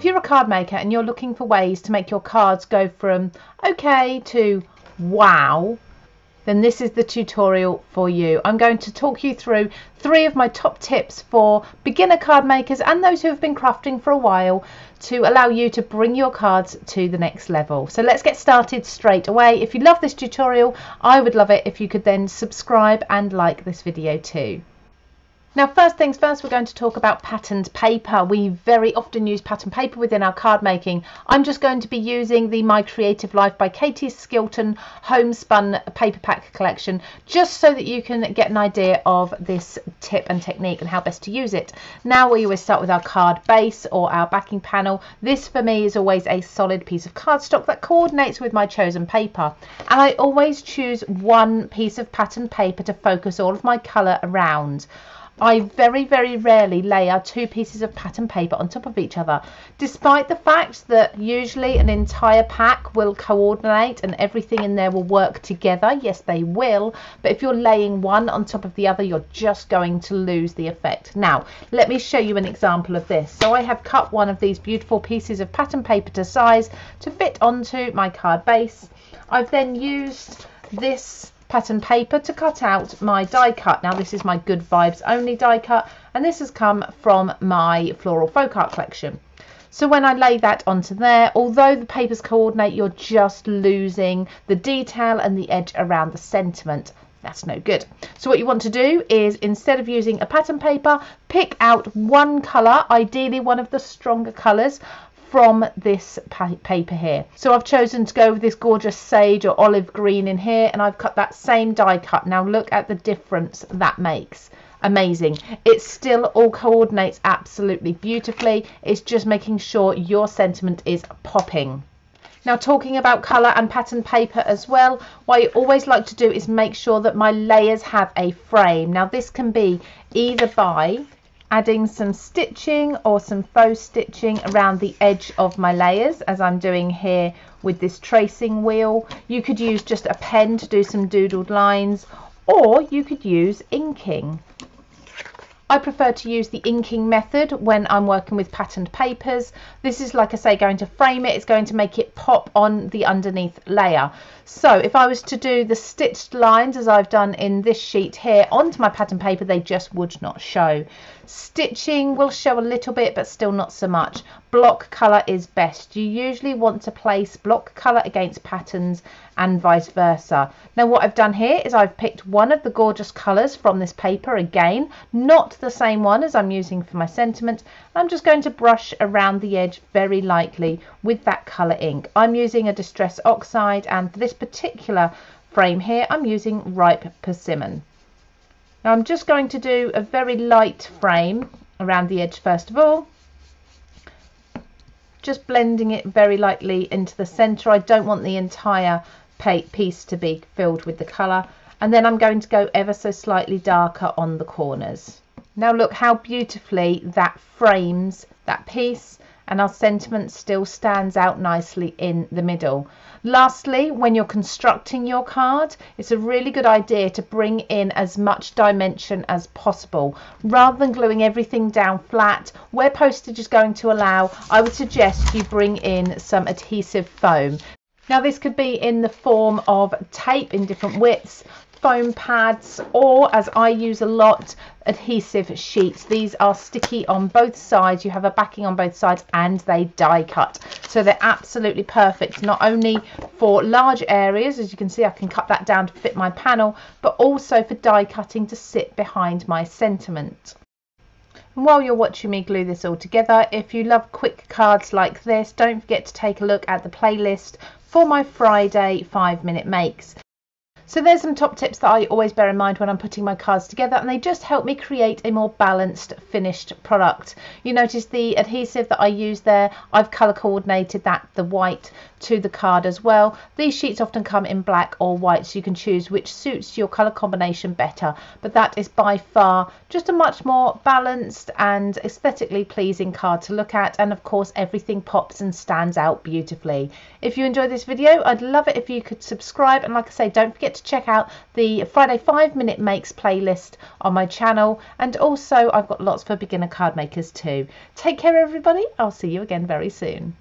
if you're a card maker and you're looking for ways to make your cards go from okay to wow, then this is the tutorial for you. I'm going to talk you through 3 of my top tips for beginner card makers and those who have been crafting for a while to allow you to bring your cards to the next level. So let's get started straight away. If you love this tutorial, I would love it if you could then subscribe and like this video too. Now, first things first, we're going to talk about patterned paper. We very often use patterned paper within our card making. I'm just going to be using the My Creative Life by Katie Skilton homespun paper pack collection, just so that you can get an idea of this tip and technique and how best to use it. Now, we always start with our card base or our backing panel. This for me is always a solid piece of cardstock that coordinates with my chosen paper. And I always choose one piece of patterned paper to focus all of my colour around. I very, very rarely layer 2 pieces of pattern paper on top of each other, despite the fact that usually an entire pack will coordinate and everything in there will work together. Yes, they will. But if you're laying one on top of the other, you're just going to lose the effect. Now, let me show you an example of this. So I have cut one of these beautiful pieces of pattern paper to size to fit onto my card base. I've then used this pattern paper to cut out my die cut. Now, this is my Good Vibes Only die cut, and this has come from my Floral Folk Art collection. So when I lay that onto there, although the papers coordinate, you're just losing the detail and the edge around the sentiment. That's no good. So what you want to do is, instead of using a pattern paper, pick out one colour, ideally one of the stronger colours from this paper here. So I've chosen to go with this gorgeous sage or olive green in here, and I've cut that same die cut. Now look at the difference that makes. Amazing. It still all coordinates absolutely beautifully. It's just making sure your sentiment is popping. Now, talking about colour and pattern paper as well, what I always like to do is make sure that my layers have a frame. Now, this can be either by adding some stitching or some faux stitching around the edge of my layers, as I'm doing here with this tracing wheel. You could use just a pen to do some doodled lines, or you could use inking. I prefer to use the inking method when I'm working with patterned papers. This is, like I say, going to frame it. It's going to make it pop on the underneath layer. So if I was to do the stitched lines, as I've done in this sheet here, onto my pattern paper, they just would not show. Stitching will show a little bit, but still not so much. Block colour is best. You usually want to place block colour against patterns and vice versa. Now, what I've done here is I've picked one of the gorgeous colours from this paper again, not the same one as I'm using for my sentiment. I'm just going to brush around the edge very lightly with that colour ink. I'm using a Distress Oxide, and for this particular frame here, I'm using Ripe Persimmon. Now, I'm just going to do a very light frame around the edge first of all, just blending it very lightly into the centre. I don't want the entire piece to be filled with the colour. And then I'm going to go ever so slightly darker on the corners. Now look how beautifully that frames that piece, and our sentiment still stands out nicely in the middle. Lastly, when you're constructing your card, it's a really good idea to bring in as much dimension as possible. Rather than gluing everything down flat, where postage is going to allow, I would suggest you bring in some adhesive foam. Now, this could be in the form of tape in different widths, foam pads, or, as I use a lot, adhesive sheets. These are sticky on both sides. You have a backing on both sides, and they die cut, so they're absolutely perfect, not only for large areas, as you can see I can cut that down to fit my panel, but also for die cutting to sit behind my sentiment. And while you're watching me glue this all together, if you love quick cards like this, don't forget to take a look at the playlist for my Friday 5-minute makes. So there's some top tips that I always bear in mind when I'm putting my cards together, and they just help me create a more balanced finished product. You notice the adhesive that I used there, I've colour coordinated that, the white, to the card as well. These sheets often come in black or white, so you can choose which suits your colour combination better. But that is by far just a much more balanced and aesthetically pleasing card to look at, and of course everything pops and stands out beautifully. If you enjoyed this video, I'd love it if you could subscribe, and like I say, don't forget to to check out the Friday 5-minute makes playlist on my channel, and also I've got lots for beginner card makers too. Take care everybody, I'll see you again very soon.